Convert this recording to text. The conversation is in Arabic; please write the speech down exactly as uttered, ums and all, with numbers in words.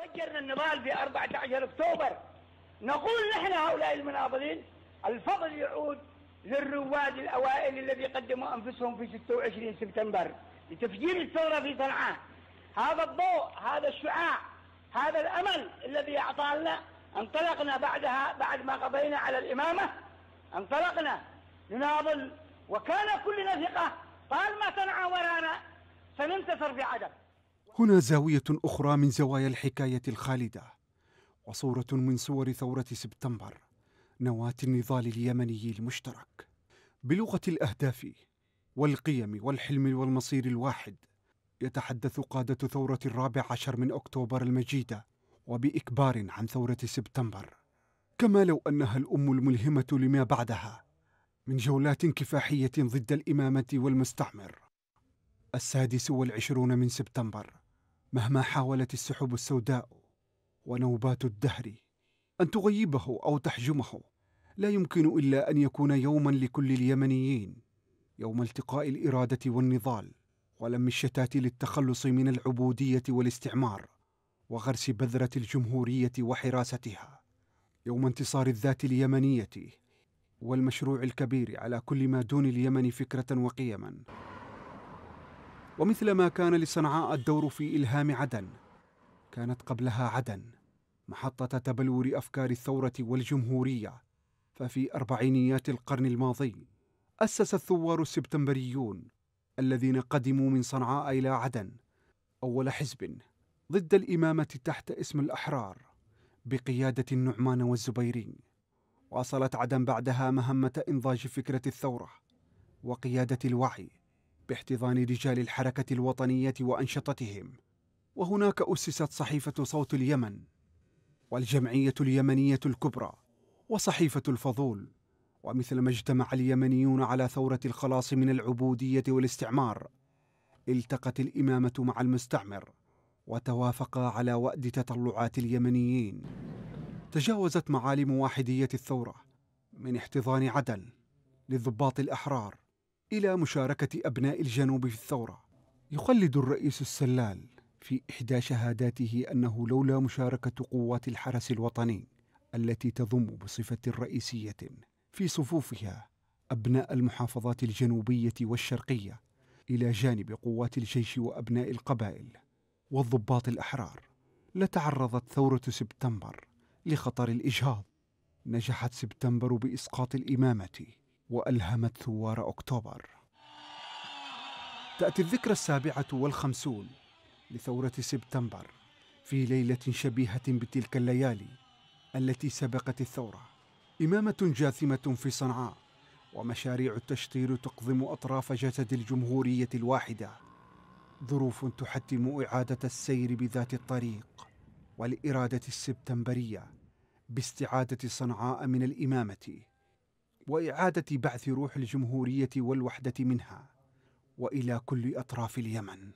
فجرنا النضال في أربعة عشر أكتوبر. نقول نحن هؤلاء المناضلين الفضل يعود للرواد الأوائل الذي قدموا أنفسهم في ستة وعشرين سبتمبر لتفجير الثورة في صنعاء. هذا الضوء، هذا الشعاع، هذا الأمل الذي أعطى لنا. انطلقنا بعدها، بعد ما قضينا على الإمامة انطلقنا نناضل، وكان كلنا ثقة طالما صنعاء ورانا سننتصر في عدن. هنا زاوية أخرى من زوايا الحكاية الخالدة، وصورة من صور ثورة سبتمبر، نواة النضال اليمني المشترك، بلغة الأهداف والقيم والحلم والمصير الواحد. يتحدث قادة ثورة الرابع عشر من أكتوبر المجيدة وبإكبار عن ثورة سبتمبر، كما لو أنها الأم الملهمة لما بعدها من جولات كفاحية ضد الإمامة والمستعمر. السادس والعشرون من سبتمبر، مهما حاولت السحب السوداء ونوبات الدهر أن تغيبه أو تحجمه، لا يمكن إلا أن يكون يوما لكل اليمنيين، يوم التقاء الإرادة والنضال ولم الشتات للتخلص من العبودية والاستعمار وغرس بذرة الجمهورية وحراستها، يوم انتصار الذات اليمنية والمشروع الكبير على كل ما دون اليمن فكرة وقيما. ومثلما كان لصنعاء الدور في إلهام عدن، كانت قبلها عدن محطة تبلور أفكار الثورة والجمهورية. ففي أربعينيات القرن الماضي أسس الثوار السبتمبريون الذين قدموا من صنعاء إلى عدن أول حزب ضد الإمامة تحت اسم الأحرار بقيادة النعمان والزبيري. واصلت عدن بعدها مهمة إنضاج فكرة الثورة وقيادة الوعي باحتضان رجال الحركة الوطنية وأنشطتهم، وهناك أسست صحيفة صوت اليمن والجمعية اليمنية الكبرى وصحيفة الفضول. ومثلما اجتمع اليمنيون على ثورة الخلاص من العبودية والاستعمار، التقت الإمامة مع المستعمر وتوافقا على وأد تطلعات اليمنيين. تجاوزت معالم واحدية الثورة من احتضان عدن للضباط الأحرار إلى مشاركة أبناء الجنوب في الثورة. يخلد الرئيس السلال في إحدى شهاداته أنه لولا مشاركة قوات الحرس الوطني التي تضم بصفة رئيسية في صفوفها أبناء المحافظات الجنوبية والشرقية إلى جانب قوات الجيش وأبناء القبائل والضباط الأحرار، لتعرضت ثورة سبتمبر لخطر الإجهاض. نجحت سبتمبر بإسقاط الإمامة وألهمت ثوار أكتوبر. تأتي الذكرى السابعة والخمسون لثورة سبتمبر في ليلة شبيهة بتلك الليالي التي سبقت الثورة. إمامة جاثمة في صنعاء، ومشاريع التشطير تقضم أطراف جسد الجمهورية الواحدة، ظروف تحتم إعادة السير بذات الطريق والإرادة السبتمبرية باستعادة صنعاء من الإمامة وإعادة بعث روح الجمهورية والوحدة منها وإلى كل أطراف اليمن.